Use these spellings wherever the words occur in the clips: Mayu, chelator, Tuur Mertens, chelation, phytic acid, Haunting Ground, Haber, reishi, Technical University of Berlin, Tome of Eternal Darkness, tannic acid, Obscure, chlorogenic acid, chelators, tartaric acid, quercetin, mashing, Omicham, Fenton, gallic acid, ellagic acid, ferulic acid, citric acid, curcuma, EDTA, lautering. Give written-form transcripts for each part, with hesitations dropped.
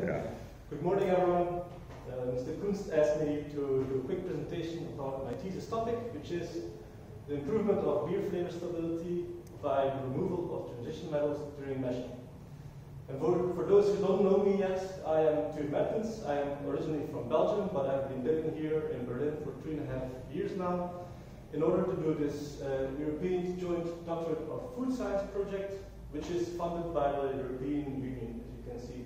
Good morning, everyone. Mr. Kunst asked me to do a quick presentation about my thesis topic, which is the improvement of beer flavor stability by the removal of transition metals during mashing. And for those who don't know me yet, I am Tuur Mertens. I am originally from Belgium, but I've been living here in Berlin for 3.5 years now in order to do this European Joint Doctorate of Food Science project, which is funded by the European Union, as you can see.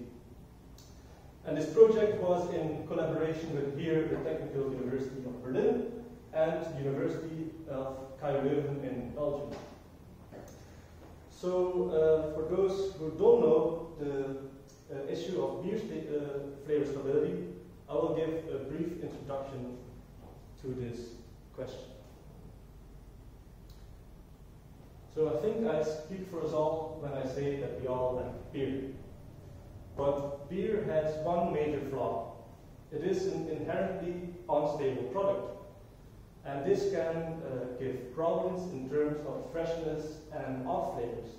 And this project was in collaboration with here, the Technical University of Berlin, and the University of Kai Leuven in Belgium. So for those who don't know the issue of beer flavor stability, I will give a brief introduction to this question. So I think I speak for us all when I say that we all like beer. But beer has one major flaw. It is an inherently unstable product. And this can give problems in terms of freshness and off-flavors.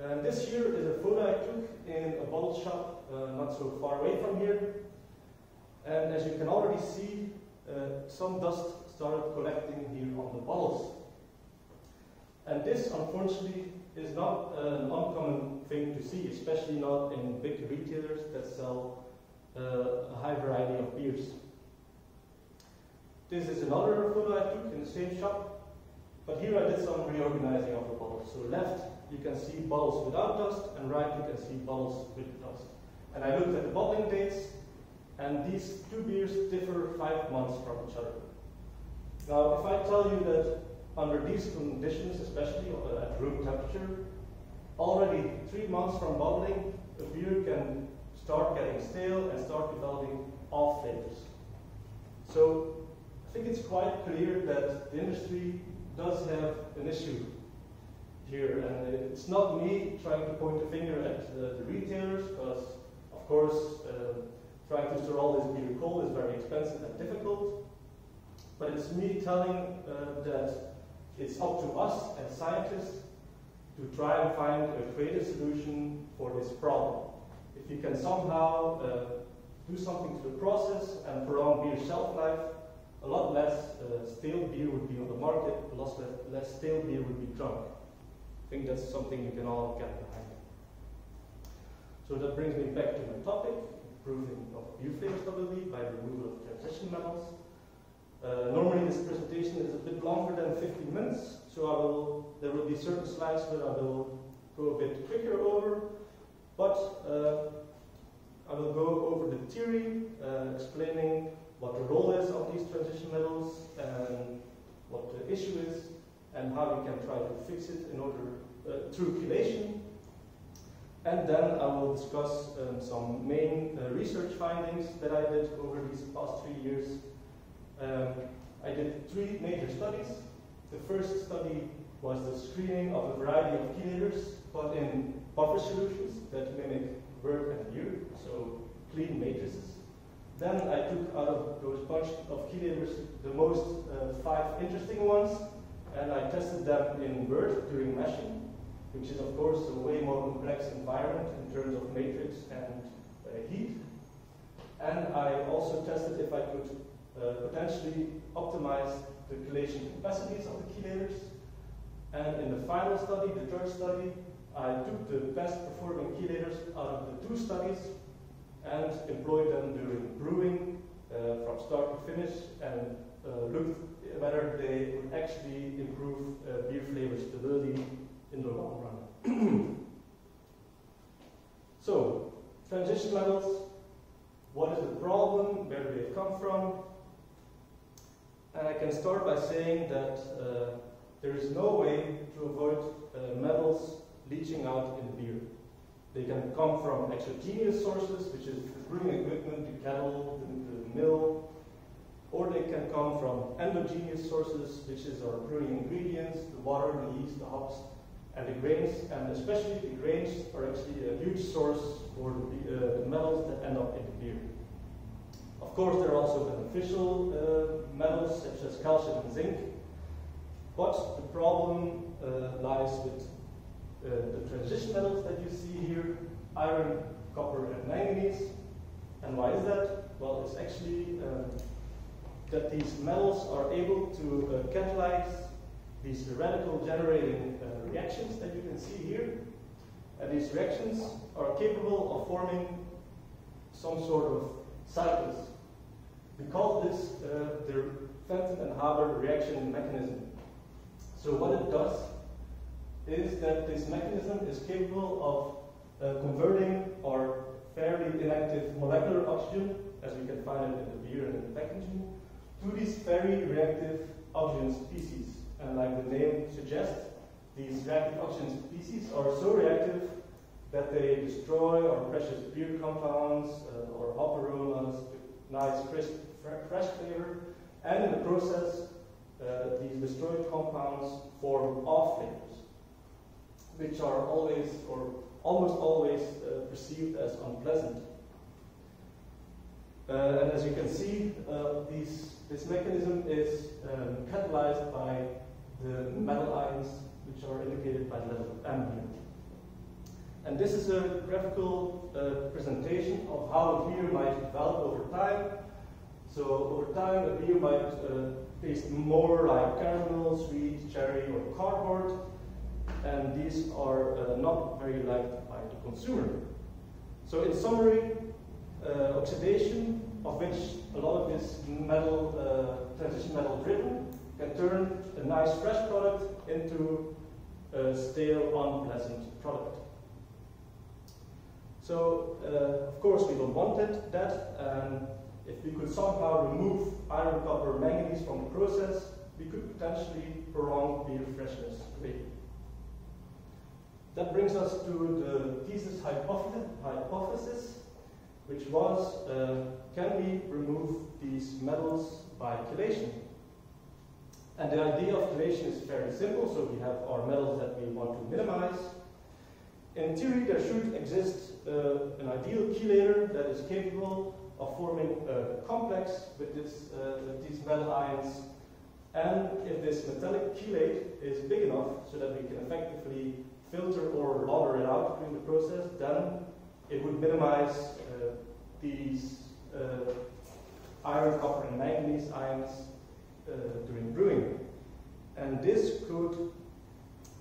And this here is a photo I took in a bottle shop not so far away from here. And as you can already see, some dust started collecting here on the bottles. And this, unfortunately, is not an uncommon thing to see, especially not in big retailers that sell a high variety of beers. This is another photo I took in the same shop, but here I did some reorganizing of the bottles. So left you can see bottles without dust, and right you can see bottles with dust. And I looked at the bottling dates, and these two beers differ 5 months from each other. Now if I tell you that under these conditions, especially at room temperature, already 3 months from bottling, a beer can start getting stale and start developing off flavors. So I think it's quite clear that the industry does have an issue here. And it's not me trying to point the finger at the retailers, because of course trying to store all this beer cold is very expensive and difficult. But it's me telling that it's up to us as scientists to try and find a creative solution for this problem. If you can somehow do something to the process and prolong beer shelf life, a lot less stale beer would be on the market, a lot less stale beer would be drunk. I think that's something you can all get behind. So that brings me back to my topic, improving of beer flavor stability by removal of transition metals. Normally this presentation is a bit longer than 15 minutes, so there will be certain slides where I will go a bit quicker over, but I will go over the theory, explaining what the role is of these transition metals and what the issue is and how we can try to fix it in order through chelation. And then I will discuss some main research findings that I did over these past 3 years. I did 3 major studies. The first study was the screening of a variety of chelators, but in buffer solutions that mimic wort and beer, so clean matrices. Then I took out of those bunch of chelators the most 5 interesting ones, and I tested them in wort during mashing, which is of course a way more complex environment in terms of matrix and heat. And I also tested if I could potentially optimize the chelation capacities of the chelators. And in the final study, the third study, I took the best performing chelators out of the 2 studies and employed them during brewing from start to finish and looked whether they would actually improve beer flavor stability in the long run. So, transition metals, what is the problem, where do they come from? And I can start by saying that there is no way to avoid metals leaching out in beer. They can come from exogenous sources, which is brewing equipment, the kettle, the mill, or they can come from endogenous sources, which is our brewing ingredients, the water, the yeast, the hops, and the grains. And especially the grains are actually a huge source for the metals that end up in the beer. Of course, there are also beneficial metals such as calcium and zinc, but the problem lies with the transition metals that you see here, iron, copper and manganese. And why is that? Well, it's actually that these metals are able to catalyze these radical generating reactions that you can see here. And these reactions are capable of forming some sort of cycles. We call this the Fenton and Haber reaction mechanism. So what it does is that this mechanism is capable of converting our fairly inactive molecular oxygen, as we can find it in the beer and in the packaging, to these very reactive oxygen species. And like the name suggests, these reactive oxygen species are so reactive that they destroy our precious beer compounds, or hop aromas, nice crisp, fresh flavor, and in the process, these destroyed compounds form off flavors, which are always, or almost always, perceived as unpleasant. And as you can see, this mechanism is catalyzed by the metal ions, which are indicated by the letter M here. And this is a graphical presentation of how a beer might develop over time. So over time, a beer might taste more like caramel, sweet, cherry, or cardboard. And these are not very liked by the consumer. So in summary, oxidation, of which a lot of this metal, transition metal driven, can turn a nice fresh product into a stale, unpleasant product. So, of course, we don't want that, and if we could somehow remove iron, copper, manganese from the process, we could potentially prolong beer freshness greatly. That brings us to the thesis hypothesis, which was, can we remove these metals by chelation? And the idea of chelation is very simple, so we have our metals that we want to minimize. In theory, there should exist an ideal chelator that is capable of forming a complex with these metal ions, and if this metallic chelate is big enough so that we can effectively filter or launder it out during the process, then it would minimize these iron, copper, and manganese ions during brewing. And this could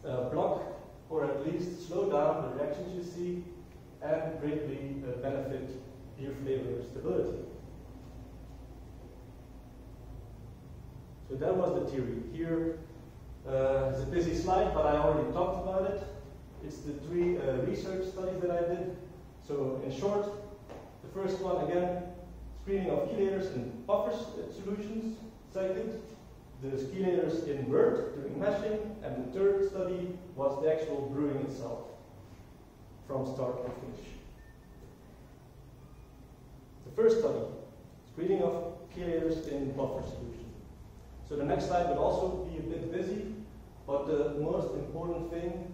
block or at least slow down the reactions you see and greatly benefit beer flavor stability. So that was the theory. Here is a busy slide, but I already talked about it. It's the three research studies that I did. So in short, the first one again, screening of chelators in buffer solutions. Second, the chelators in wort during mashing. And the third study was the actual brewing itself, from start to finish. The first study, screening of chelators in buffer solution. So the next slide will also be a bit busy, but the most important thing,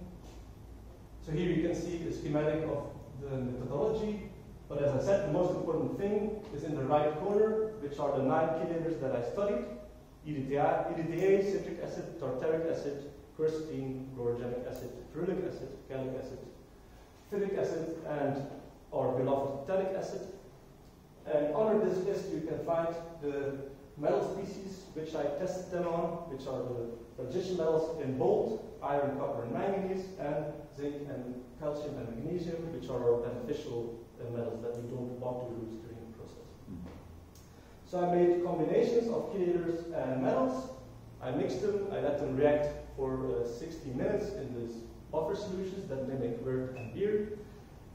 so here you can see the schematic of the methodology, but as I said, the most important thing is in the right corner, which are the 9 chelators that I studied: EDTA, citric acid, tartaric acid, quercetin, chlorogenic acid, ferulic acid, gallic acid, phytic acid, and our beloved tannic acid. And under this list you can find the metal species which I tested them on, which are the transition metals in bold: iron, copper, and manganese, and zinc and calcium and magnesium, which are our beneficial metals that we don't want to lose during the process. So I made combinations of chelators and metals. I mixed them, I let them react for 60 minutes in these buffer solutions that mimic wort and beer.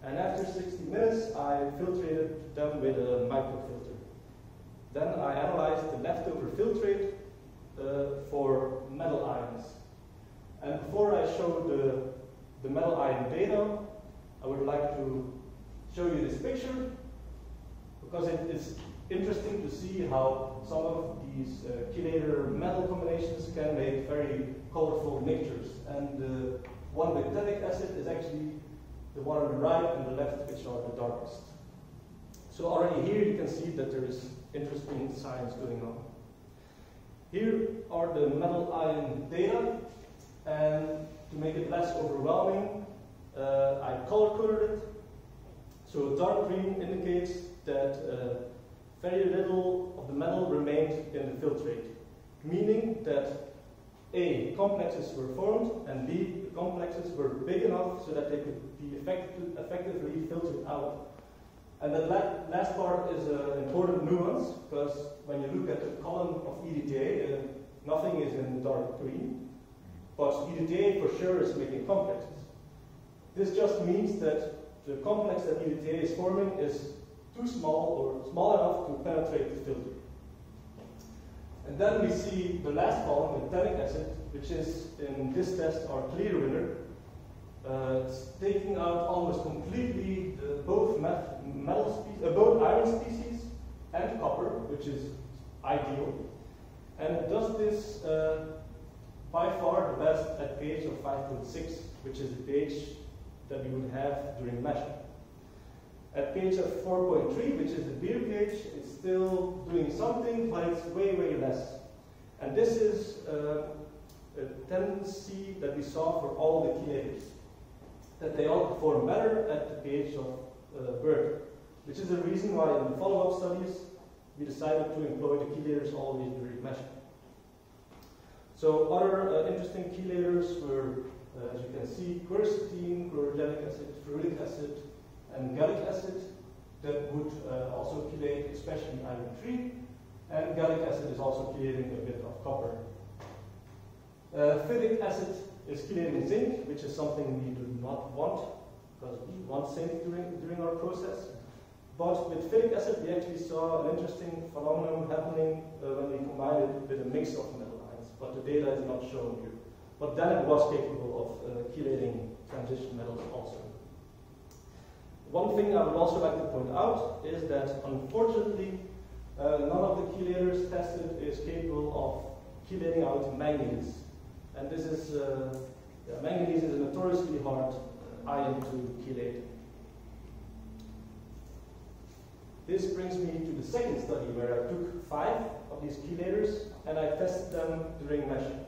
And after 60 minutes, I filtrated them with a microfilter. Then I analyzed the leftover filtrate for metal ions. And before I show the metal ion data, I would like to show you this picture, because it is interesting to see how some of these chelator metal combinations can make very colorful mixtures. And the one with tannic acid is actually the one on the right and the left, which are the darkest. So already here you can see that there is interesting science going on. Here are the metal ion data, and to make it less overwhelming, I color coded it. So dark green indicates that very little of the metal remained in the filtrate, meaning that A, complexes were formed, and B, the complexes were big enough so that they could be effectively filtered out. And the last part is an important nuance, because when you look at the column of EDTA, nothing is in dark green, but EDTA for sure is making complexes. This just means that the complex that EDTA is forming is too small or small enough to penetrate the filter. And then we see the last column with tannic acid, which is in this test our clear winner. It's taking out almost completely both iron species and copper, which is ideal. And it does this by far the best at pH of 5.6, which is the pH that we would have during measuring. At pH of 4.3, which is the beer pH, it's still doing something, but it's way, way less. And this is a tendency that we saw for all the chelators, that they all perform better at the pH of bird, which is the reason why in the follow-up studies we decided to employ the chelators always during measuring. So other interesting chelators were, as you can see, quercetin, chlorogenic acid, ferulic acid, and gallic acid that would also chelate especially iron-3, and gallic acid is also chelating a bit of copper. Phytic acid is chelating zinc, which is something we do not want, because we want zinc during our process. But with phytic acid we actually saw an interesting phenomenon happening when we combined it with a mix of metal ions, but the data is not shown here. But then it was capable of chelating transition metals also. One thing I would also like to point out is that, unfortunately, none of the chelators tested is capable of chelating out manganese. And this is, manganese is a notoriously hard ion to chelate. This brings me to the second study where I took 5 of these chelators and I tested them during measuring.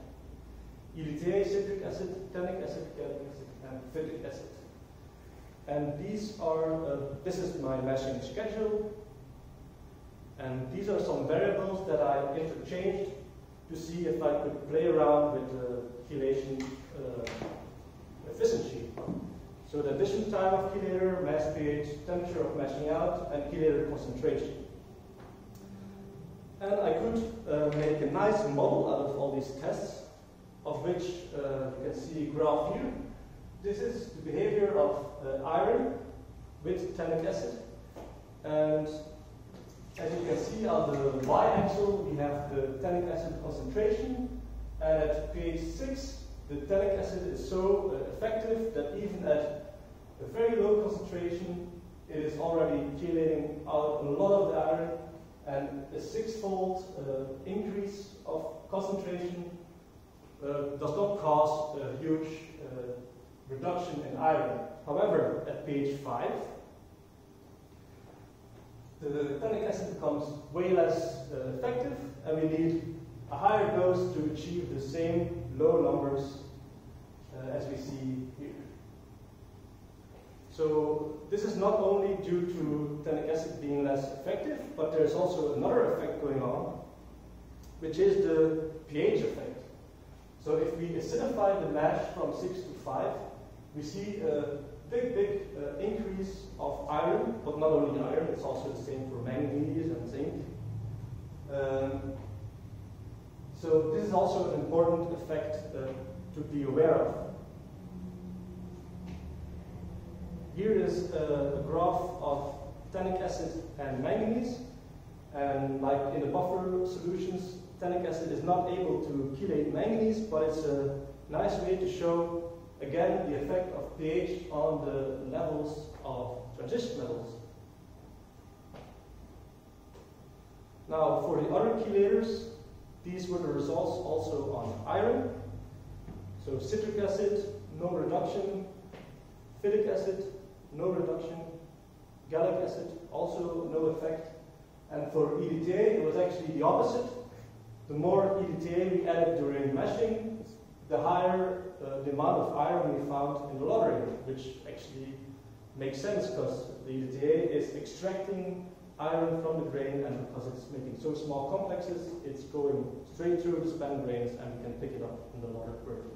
EDTA, citric acid, tannic acid, gallic acid, and phytic acid. And these are, this is my measuring schedule, and these are some variables that I interchanged to see if I could play around with the chelation efficiency. So the addition time of chelator, mass pH, temperature of mashing out, and chelator concentration. And I could make a nice model out of all these tests, of which you can see a graph here. This is the behavior of iron with tannic acid, and as you can see on the y-axis we have the tannic acid concentration, and at pH 6 the tannic acid is so effective that even at a very low concentration it is already chelating out a lot of the iron, and a 6-fold increase of concentration does not cause a huge reduction in iron. However, at pH 5, the tannic acid becomes way less effective, and we need a higher dose to achieve the same low numbers as we see here. So this is not only due to tannic acid being less effective, but there's also another effect going on, which is the pH effect. So if we acidify the mash from 6 to 5, we see a big, big increase of iron, but not only iron, it's also the same for manganese and zinc. So this is also an important effect to be aware of. Here is a graph of tannic acid and manganese, and like in the buffer solutions, tannic acid is not able to chelate manganese, but it's a nice way to show again the effect of pH on the levels of transition metals. Now for the other chelators, these were the results also on iron. So citric acid, no reduction. Phytic acid, no reduction. Gallic acid, also no effect. And for EDTA, it was actually the opposite. The more EDTA we added during meshing, the higher the amount of iron we found in the lottery, which actually makes sense because the EDTA is extracting iron from the grain and because it's making so small complexes, it's going straight through the span grains and we can pick it up in the water quickly.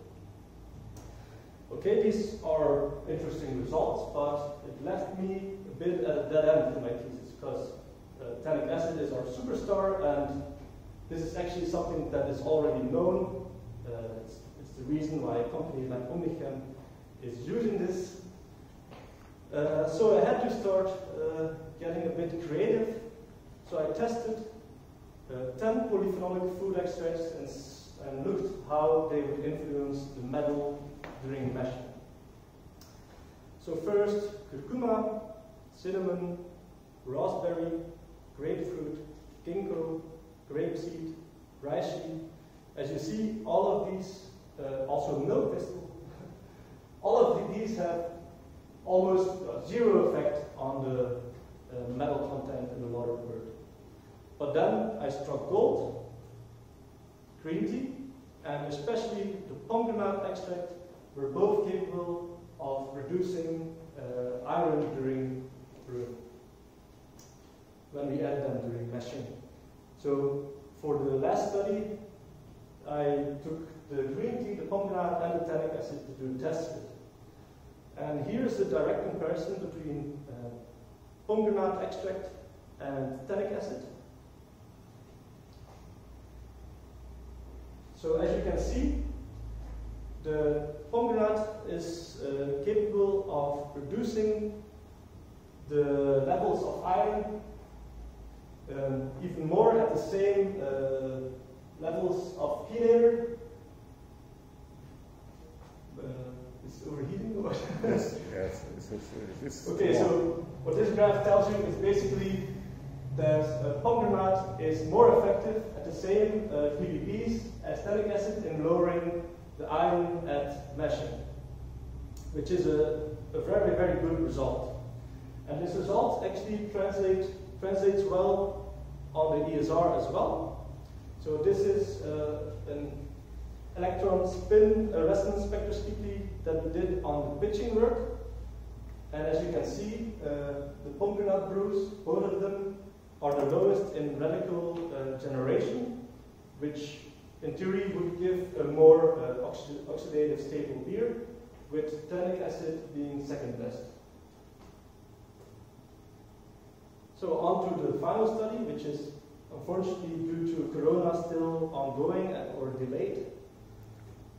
Okay, these are interesting results, but it left me a bit at a dead end in my thesis because tannic acid is our superstar, and this is actually something that is already known. It's the reason why a company like Omicham is using this. So I had to start getting a bit creative. So I tested 10 polyphenolic food extracts and looked how they would influence the metal during meshing. So first, curcuma, cinnamon, raspberry, grapefruit, ginkgo, grapeseed, reishi. As you see, all of these, also milk thistle, all of these have almost zero effect on the metal content in the water bird. But then I struck gold, green tea, and especially the pomegranate extract were both capable of reducing iron during brewing, when we added them during meshing. So for the last study, I took the green tea, the pomegranate, and the tannic acid to do tests with. And here's a direct comparison between pomegranate extract and tannic acid. So as you can see, the pomegranate is capable of reducing the levels of iron even more at the same levels of chelator. It's overheating or yes, yes. It's okay, warm. So what this graph tells you is basically that pomegranate is more effective at the same PVBs as tannic acid in lowering the iron at meshing, which is a very, very good result. And this result actually translates well on the ESR as well. So this is an electron spin resonance spectroscopy that we did on the pitching work. And as you can see, the pomegranate brews, both of them, are the lowest in radical generation, which in theory would give a more oxidative stable beer, with tannic acid being second best. So on to the final study, which is unfortunately due to corona still ongoing or delayed.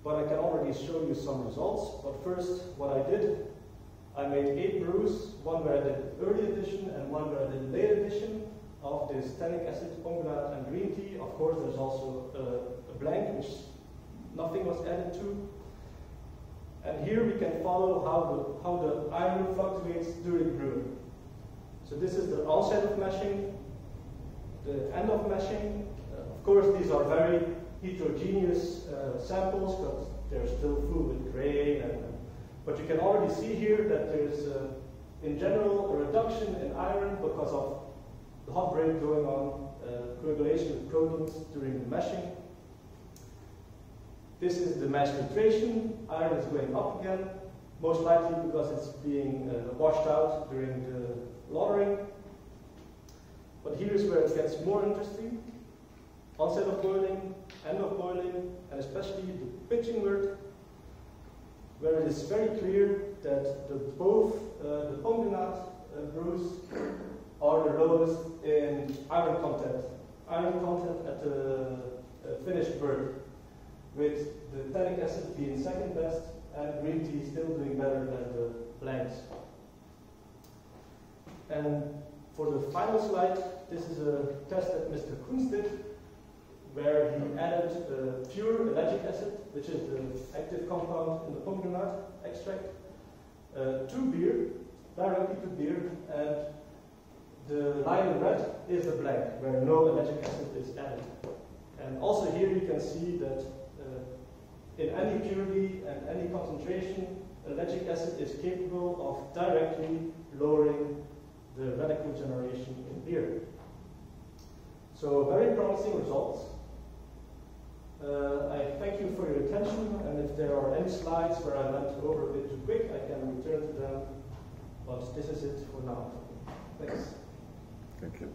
But I can already show you some results. But first, what I did, I made 8 brews, one where I did early addition and one where I did late addition of this tannic acid, pomegranate, and green tea. Of course, there's also a blank, which nothing was added to. And here we can follow how the iron fluctuates during brewing. So this is the onset of meshing, the end of meshing. Of course, these are very heterogeneous samples because they're still full with grain, but you can already see here that there's in general a reduction in iron because of the hot break going on, coagulation with proteins during the meshing. This is the mesh filtration. Iron is going up again, most likely because it's being washed out during the lautering. But here is where it gets more interesting. Onset of boiling, end of boiling, and especially the pitching word, where it is very clear that both the pomegranate brews are the lowest in iron content. Iron content at the finished word, with the tannic acid being second best and green tea still doing better than the blanks. And for the final slide, this is a test that Mr. Kunz did, where he added pure ellagic acid, which is the active compound in the pomegranate extract, to beer, directly to beer, and the line in red is the blank, where no ellagic acid is added. And also here you can see that in any purity and any concentration, ellagic acid is capable of directly lowering the radical generation in beer. So very promising results. I thank you for your attention, and if there are any slides where I went over a bit too quick, I can return to them But this is it for now. Thanks. Thank you.